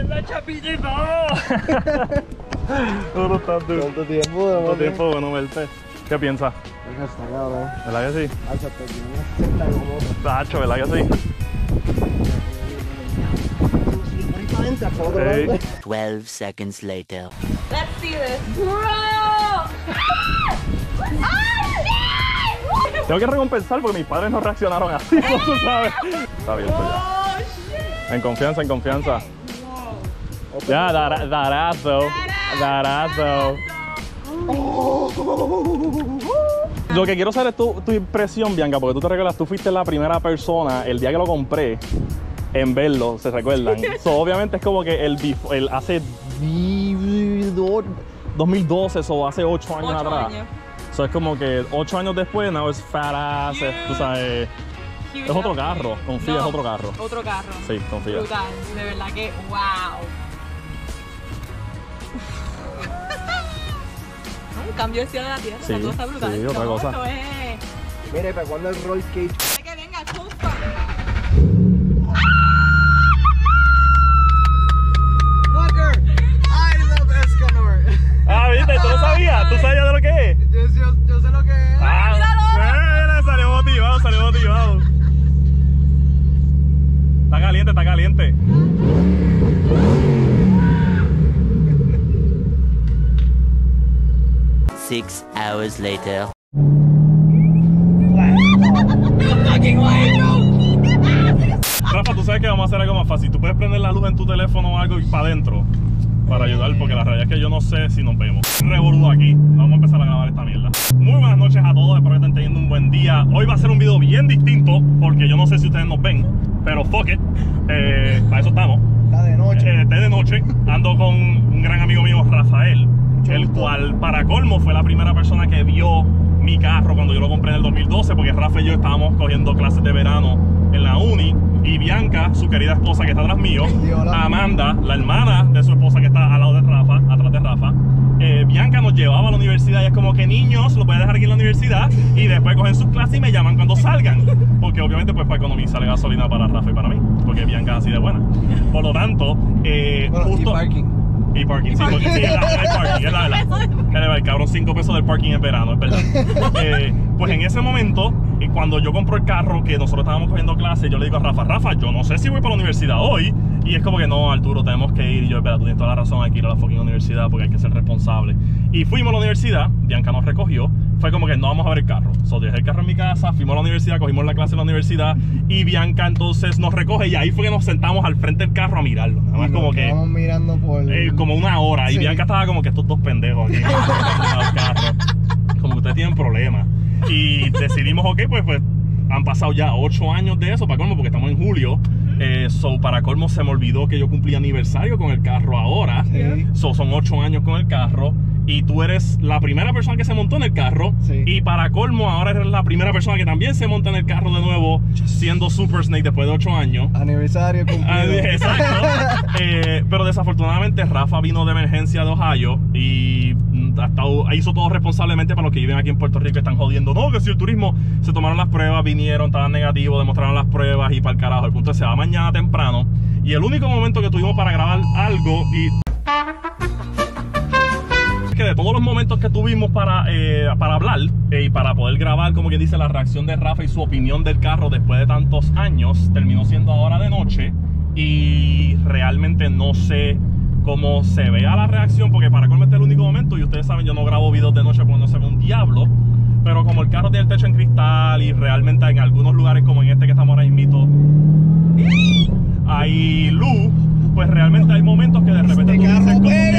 ¡Es la chapillita! Duro tanto. ¿Cuánto tiempo? ¿Cuánto tiempo? Bueno, verte. ¿Qué piensas? Está cabrón. ¿Verdad que sí? Tacho, ¿verdad que sí? 12 seconds later. Let's see this. ¡Bro! Tengo que recompensar porque mis padres no reaccionaron así, ¿no? Tú sabes. Está abierto ya. Shit. En confianza, en confianza. Wow. Ya, darazo. Darazo. Lo que quiero saber es tu impresión, Bianca, porque tú te recuerdas, tú fuiste la primera persona el día que lo compré en verlo, ¿se recuerdan? So, obviamente es como que el hace 2012 o so, hace 8 años atrás. Años. So, es como que 8 años después, now it's fat ass, yeah. Es, tú sabes, huge, es otro carro, confía, no, es otro carro. Otro carro. Sí, confía. Brutal, de verdad que, wow. Un cambio de cielo de la tierra, sí, todo está brutal. Sí, otra cosa. Eso es. Mire, ¿para cuándo el roll cage? Que venga, justo. Fucker, I love Escanor. Ah, viste, tú lo sabías, tú sabías de lo que es. Yo sé lo que es. Ah, salió motivado, salió motivado. Está caliente, está caliente. Six hours later. Rafa, tú sabes que vamos a hacer algo más fácil. Tú puedes prender la luz en tu teléfono o algo y para adentro. Para ayudar, porque la realidad es que yo no sé si nos vemos. Revoludo aquí, vamos a empezar a grabar esta mierda. Muy buenas noches a todos, espero que estén teniendo un buen día. Hoy va a ser un video bien distinto, porque yo no sé si ustedes nos ven, pero fuck it, para eso estamos. Está de noche. Está de noche, ando con un gran amigo mío, Rafael, el cual para colmo fue la primera persona que vio mi carro cuando yo lo compré en el 2012, porque Rafa y yo estábamos cogiendo clases de verano en la uni. Y Bianca, su querida esposa que está atrás mío, Amanda, la hermana de su esposa que está al lado de Rafa, atrás de Rafa, Bianca nos llevaba a la universidad y es como que niños, lo pueden dejar aquí en la universidad y después cogen sus clases y me llaman cuando salgan, porque obviamente pues para economizar gasolina para Rafa y para mí, porque Bianca es así de buena. Por lo tanto, justo... Y parking, sí, porque sí, el parking, es la verdad. El cabrón, 5 pesos del parking en verano, es verdad. Pues en ese momento, cuando yo compro el carro, que nosotros estábamos cogiendo clases, yo le digo a Rafa, yo no sé si voy para la universidad hoy. Y es como que no, Arturo, tenemos que ir. Y yo, espera, tú tienes toda la razón, hay que ir a la fucking universidad porque hay que ser responsable. Y fuimos a la universidad, Bianca nos recogió. Fue como que no vamos a ver el carro. So, dejé el carro en mi casa, fuimos a la universidad, cogimos la clase en la universidad y Bianca entonces nos recoge y ahí fue que nos sentamos al frente del carro a mirarlo. Nada más como que... Estábamos mirando por... como una hora, sí. Y Bianca estaba como que estos dos pendejos aquí, como que ustedes tienen problemas. Y decidimos, ok, pues han pasado ya 8 años de eso, para colmo, porque estamos en julio. So, para colmo se me olvidó que yo cumplí aniversario con el carro ahora. Sí. So, son 8 años con el carro. Y tú eres la primera persona que se montó en el carro. Sí. Y para colmo, ahora eres la primera persona que también se monta en el carro de nuevo, siendo Super Snake después de 8 años. Aniversario cumplido. Exacto. Pero desafortunadamente Rafa vino de emergencia de Ohio y hizo todo responsablemente. Para los que viven aquí en Puerto Rico están jodiendo, no, que si el turismo, se tomaron las pruebas, vinieron, estaban negativos, demostraron las pruebas y para el carajo. El punto es que se va mañana temprano. Y el único momento que tuvimos para grabar algo de todos los momentos que tuvimos para hablar y para poder grabar, como quien dice, la reacción de Rafa y su opinión del carro después de tantos años, terminó siendo ahora de noche y realmente no sé cómo se vea la reacción, porque para colmo este es el único momento y ustedes saben, yo no grabo videos de noche porque no se ve un diablo, pero como el carro tiene el techo en cristal y realmente en algunos lugares como en este que estamos ahora mismo hay luz, pues realmente hay momentos que de repente tú dices como que...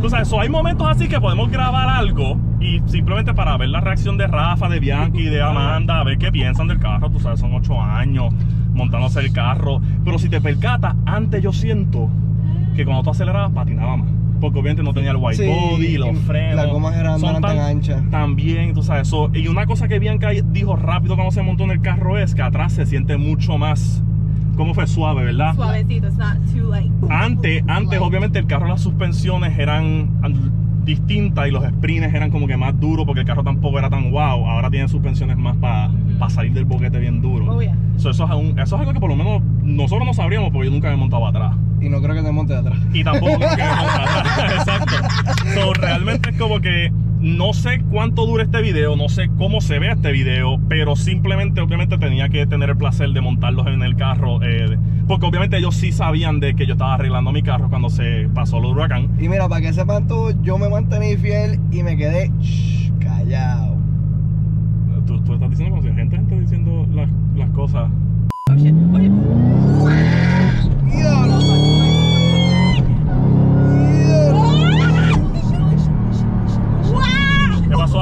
Tú sabes, hay momentos así que podemos grabar algo y simplemente para ver la reacción de Rafa, de Bianca y de Amanda, a ver qué piensan del carro. Tú sabes, son 8 años montándose el carro. Pero si te percatas, antes yo siento que cuando tú acelerabas patinaba más, porque obviamente no tenía el white body, los frenos, las gomas eran tan anchas también, tú sabes. Y una cosa que Bianca dijo rápido cuando se montó en el carro es que atrás se siente mucho más... ¿Cómo fue? Suave, ¿verdad? Suavecito, it's not too light. Antes obviamente, el carro, las suspensiones eran distintas y los sprints eran como que más duros porque el carro tampoco era tan wow. Ahora tienen suspensiones más para salir del boquete bien duro. Oh, yeah. Eso es algo que por lo menos nosotros no sabríamos porque yo nunca me he montado atrás. Y no creo que te montes atrás. Y tampoco creo que me monte atrás. Exacto. So, realmente es como que no sé cuánto dura este video, no sé cómo se ve este video, pero simplemente obviamente tenía que tener el placer de montarlos en el carro, porque obviamente ellos sí sabían de que yo estaba arreglando mi carro cuando se pasó el huracán. Y mira, para que sepan tú, yo me mantení fiel y me quedé callado. Tú estás diciendo como si la gente esté diciendo las cosas. Oye, oye.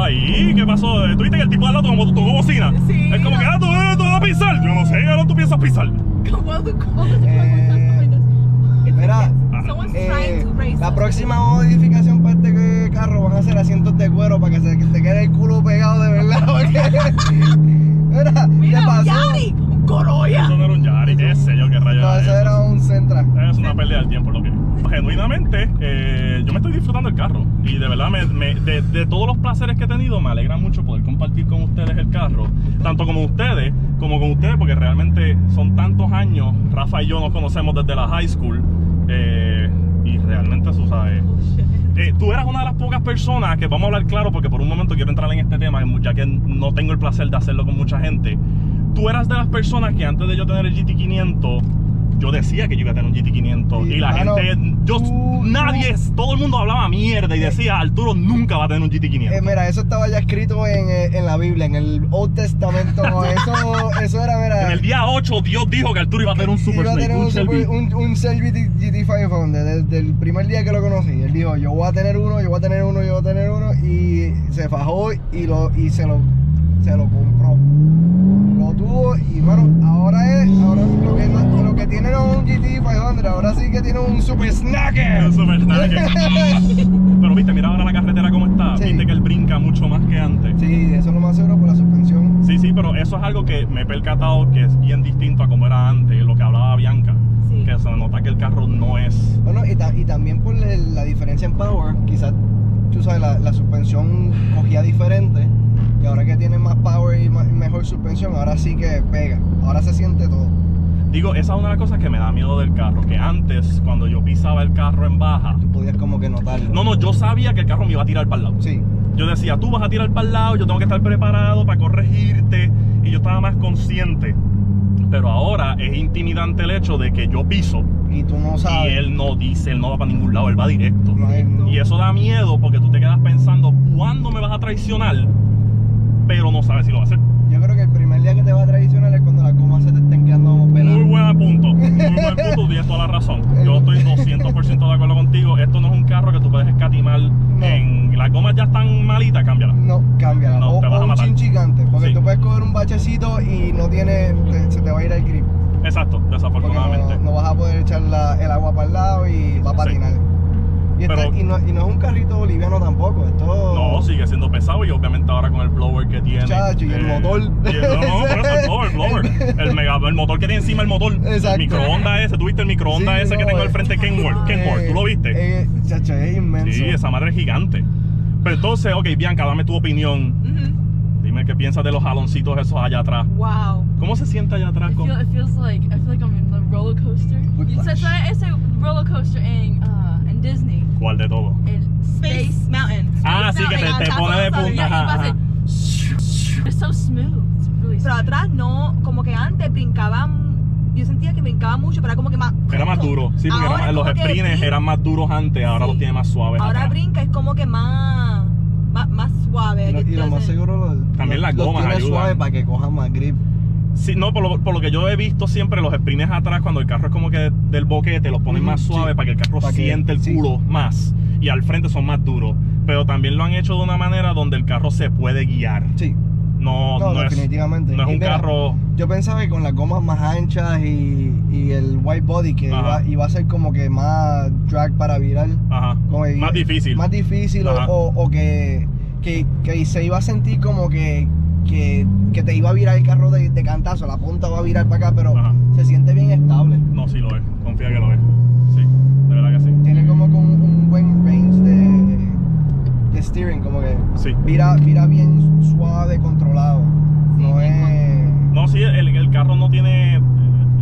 Ahí, ¿qué pasó? ¿Tú viste que el tipo al lado como tocó bocina? Sí. Es como que, ah, tú vas a pisar. Yo no sé, ahora tú piensas pisar. Mira, la próxima modificación para este carro van a ser asientos de cuero para que se te quede el culo pegado de verdad. Mira, mira, ¿qué pasó? Un Corolla. Eso no era un Yari, qué sé yo, qué rayos. No, eso era un Sentra. Es una pérdida del tiempo, lo que es. Genuinamente, yo me estoy disfrutando el carro y de verdad de todos los placeres que he tenido me alegra mucho poder compartir con ustedes el carro, tanto como con ustedes, porque realmente son tantos años. Rafa y yo nos conocemos desde la high school, y realmente eso, ¿sabes? Tú eras una de las pocas personas que, vamos a hablar claro, porque por un momento quiero entrar en este tema ya que no tengo el placer de hacerlo con mucha gente. Tú eras de las personas que antes de yo tener el GT500 yo decía que yo iba a tener un GT500 y la gente, todo el mundo hablaba mierda y decía Arturo nunca va a tener un GT500. Mira, eso estaba ya escrito en la Biblia, en el Old Testamento. Eso era, mira, en el día 8 Dios dijo que Arturo iba a tener un Super Snake, un Shelby GT500. Desde el primer día que lo conocí, él dijo yo voy a tener uno, yo voy a tener uno, yo voy a tener uno, y se fajó y se lo compró. Lo tuvo y bueno, ahora lo que tiene no es un GT500, ahora sí que tiene un Super Snake. Un Super Snake. Pero viste, mira ahora la carretera como está, sí. Viste que él brinca mucho más que antes. Sí, eso es lo más seguro por la suspensión. Sí, sí, pero eso es algo que me he percatado que es bien distinto a como era antes, lo que hablaba Bianca. Sí. Que se nota que el carro no es... Bueno, y también por la diferencia en power, quizás, tú sabes, la suspensión cogía diferente. Y ahora que tiene más power y mejor suspensión, ahora sí que pega, ahora se siente todo. Digo, esa es una de las cosas que me da miedo del carro, que antes, cuando yo pisaba el carro en baja, tú podías como que notarlo. No, yo sabía que el carro me iba a tirar para el lado. Sí. Yo decía, tú vas a tirar para el lado, yo tengo que estar preparado para corregirte, y yo estaba más consciente. Pero ahora es intimidante el hecho de que yo piso y tú no sabes. Y él no dice, él no va para ningún lado, él va directo. No. Y eso da miedo porque tú te quedas pensando, ¿cuándo me vas a traicionar? Pero no sabes si lo va a hacer. Yo creo que el primer día que te va a traicionar es cuando las gomas se te estén quedando peladas. Muy buen punto, tienes toda la razón. Yo estoy 200% de acuerdo contigo. Esto no es un carro que tú puedes escatimar. Las gomas ya están malitas, cámbialas. No, cámbialas. No, te vas a matar. Un chinchigante, porque sí. Tú puedes coger un bachecito y no tiene, se te va a ir el grip. Exacto, desafortunadamente. No vas a poder echar el agua para el lado y va a patinar. Sí. Y no es un carrito boliviano tampoco, esto... No, sigue siendo pesado y obviamente ahora con el blower que tiene... Chacho, y el motor... El motor que tiene encima el motor. Exacto. El microondas ese, ¿tú viste el microondas ese que tengo al frente de Kenworth? ¿Tú lo viste? Chacho, es inmenso. Sí, esa madre es gigante. Pero entonces, ok, Bianca, dame tu opinión. Dime qué piensas de los jaloncitos esos allá atrás. Wow. ¿Cómo se siente allá atrás? I feel like I'm in the roller coaster. Ese roller coaster en Disney. ¿Cuál de todo? El Space Mountain. Ah, sí, que te pone de punta. It's so smooth. It's really smooth. Pero atrás no, como que antes brincaban. Yo sentía que brincaba mucho, pero era como que más... Era más duro, sí, porque ahora los sprints eran más duros antes, ahora los tiene más suaves. Ahora atrás brinca, es como que más suave. Y lo más seguro, también las gomas ayudan. Tiene suave para que coja más grip. Sí, no, por lo que yo he visto siempre, los sprints atrás, cuando el carro es como que del boquete, los ponen más suave para que el carro siente el culo más. Y al frente son más duros. Pero también lo han hecho de una manera donde el carro se puede guiar. Sí. No, definitivamente. No es un carro... Yo pensaba que con las gomas más anchas y el white body que iba a ser como que más drag para virar. Ajá. Más difícil. Más difícil o que se iba a sentir como que te iba a virar el carro de cantazo, la punta va a virar para acá, pero se siente bien estable. No, sí lo es, confía que lo es. Sí, de verdad que sí. Tiene como un buen range de steering, como que sí. Vira bien suave, controlado. No es... No, sí, el carro no tiene...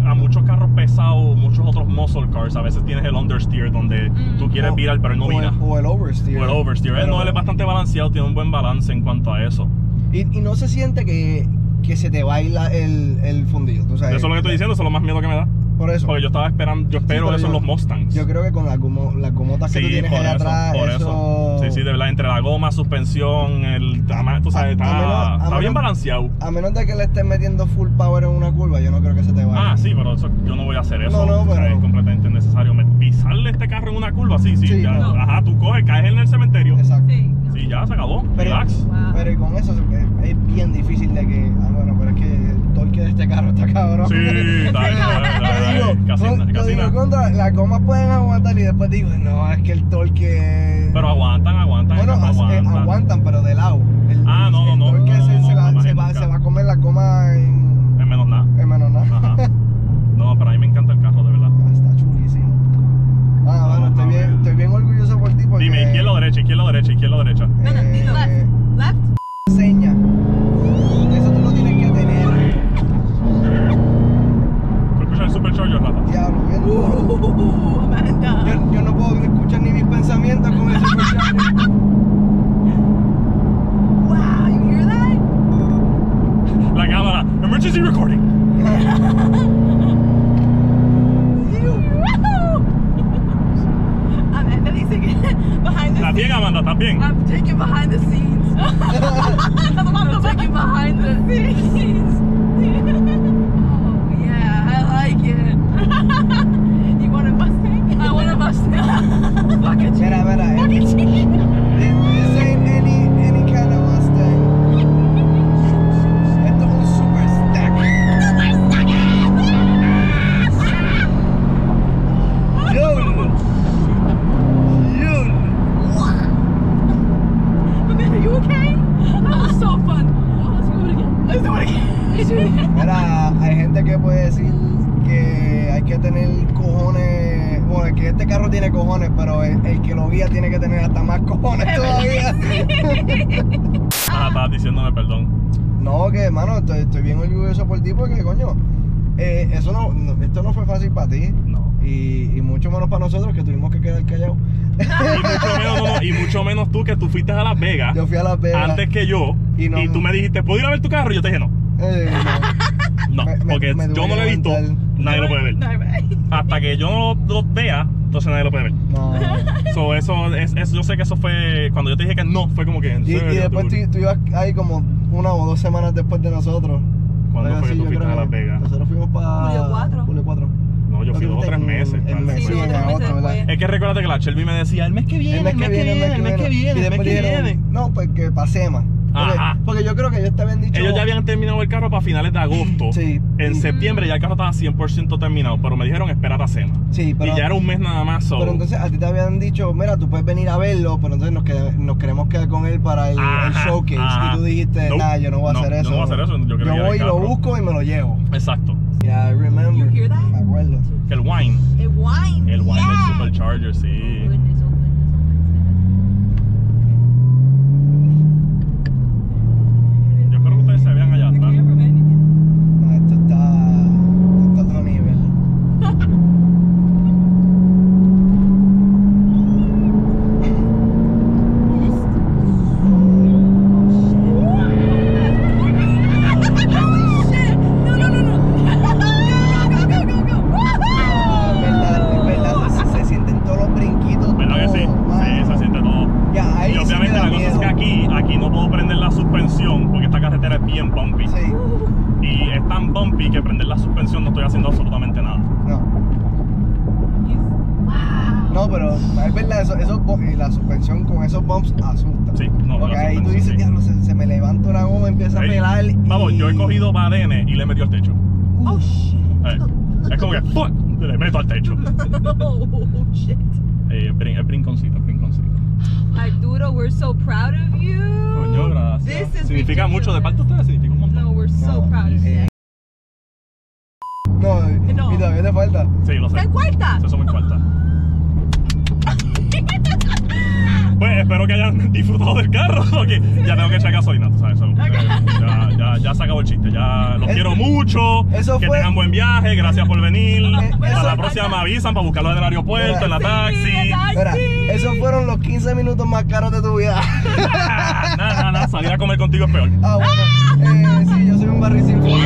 A muchos carros pesados, muchos otros muscle cars, a veces tienes el understeer donde tú quieres virar, pero no vira. O el oversteer. O el oversteer. Pero, no, él es bastante balanceado, tiene un buen balance en cuanto a eso. Y no se siente que se te baila el fundido. ¿Tú sabes? Eso es lo que estoy diciendo, eso es lo más miedo que me da. Por eso. Porque yo estaba esperando, yo espero sí, eso en los Mustangs. Yo creo que con las gomotas que tú tienes allá atrás. Por eso. Sí, sí, de verdad, entre la goma, suspensión, el tamaño, tú sabes, está bien balanceado. A menos de que le estés metiendo full power en una curva, yo no creo que se te vaya. Ah, sí, pero eso, yo no voy a hacer eso. No, no, pero... Es completamente innecesario. Pisarle este carro en una curva, sí. Ya, no. Ajá, tú coges, caes en el cementerio. Exacto. Sí, no. Sí, ya, se acabó. Pero, relax. Wow. Pero y con eso es bien difícil de que... Ah, bueno, pero es que el torque de este carro está cabrón. Sí, Digo, contra, las gomas pueden aguantar y después digo, no, es que el torque... Pero aguantan. Bueno, aguantan, pero de lado. El torque se va a comer la goma en... En menos nada. Ajá. No, pero a mí me encanta el carro, de verdad. Está chulísimo. Bueno, estoy bien orgulloso por ti porque... Dime, izquierda o derecha. Bueno, left. Seña. Eso tú lo tienes que tener. Escucha el supercharger, Rafa. Diablo, qué yo no puedo escuchar ni mis pensamientos con el supercharger. Wow, you hear that? La cámara. Emergency recording. I'm editing behind the scenes. Bien, Amanda, también. I'm taking behind the scenes. I'm taking behind the scenes. Oh, yeah, I like it. You want a Mustang? I want a Mustang. Fuck it. This ain't any kind of Mustang. Esto es un Super Snake. Mira, hay gente que puede decir que hay que tener cojones, bueno, que este carro tiene cojones, pero el que lo guía tiene que tener hasta más cojones todavía. Estabas diciéndome perdón. No, que hermano, estoy bien orgulloso por ti porque, coño, eso esto no fue fácil para ti. No. Y mucho menos para nosotros que tuvimos que quedar callados. Y mucho menos tú, que tú fuiste a Las Vegas. Yo fui a Las Vegas antes que yo. Y tú me dijiste, ¿puedo ir a ver tu carro? Y yo te dije no. No, porque yo no lo he visto, nadie lo puede ver. Hasta que yo no lo vea, entonces nadie lo puede ver. No. So, yo sé que eso fue, cuando yo te dije que no, fue como que... Y después tú ibas ahí como 1 o 2 semanas después de nosotros. ¿Cuándo fue que tú fuiste a Las Vegas? Nosotros fuimos para... Julio 4. No, yo fui 2 o 3 meses. Es que recuérdate que la Shelby me decía, el mes que viene. No, pues que pasé más. Porque yo creo que ellos te habían dicho... Ellos ya habían terminado el carro para finales de agosto. Sí. En septiembre ya el carro estaba 100% terminado, pero me dijeron esperar a cena. Sí, pero... Y ya era un mes nada más solo. Pero entonces a ti te habían dicho, mira, tú puedes venir a verlo, pero entonces nos queremos quedar con él para el showcase. Y tú dijiste, nah, yo no voy a hacer eso. Yo voy y lo busco y me lo llevo. Exacto. Yeah, I remember. You hear that? Me acuerdo. El wine. El wine del Supercharger, sí. La suspensión con esos bumps asusta. Sí, no, porque ahí tú dices, diablo, se me levanta una goma, empieza a pelar. Vamos, yo he cogido badenes y le he metido al techo. Oh shit. Es como que ¡fuck! Le meto al techo. Oh shit. El brinconcito. Arturo, we're so proud of you. Coño, gracias. Significa mucho de parte de ustedes, significa un montón. No, we're so proud of you. No, y todavía te falta. Sí, lo sé. ¿Te cuarta? Eso es muy cuarta. Pues espero que hayan disfrutado del carro, porque ya tengo que echar gasolina, ¿sabes? Ya se acabó el chiste, ya los quiero mucho, que tengan buen viaje, gracias por venir. Para la próxima me avisan para buscarlo en el aeropuerto, en la taxi. Esos fueron los 15 minutos más caros de tu vida. Nada, salir a comer contigo es peor. Ah, bueno, sí, yo soy un barril sin fondo.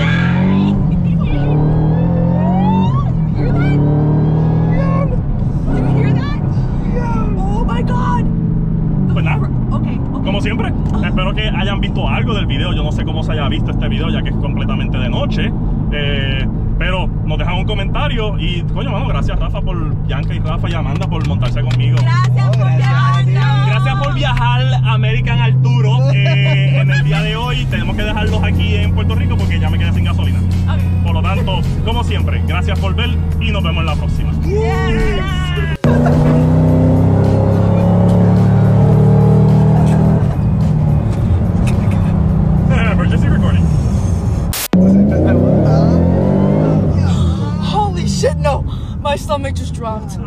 Como siempre, espero que hayan visto algo del video. Yo no sé cómo se haya visto este video, ya que es completamente de noche, pero nos dejan un comentario. Y coño, mano, gracias Rafa por Bianca y Rafa y Amanda por montarse conmigo. Gracias por viajar. Gracias por viajar American Arturo. En el día de hoy tenemos que dejarlos aquí en Puerto Rico porque ya me quedé sin gasolina. Por lo tanto, como siempre, gracias por ver y nos vemos en la próxima. Yes. My stomach just dropped.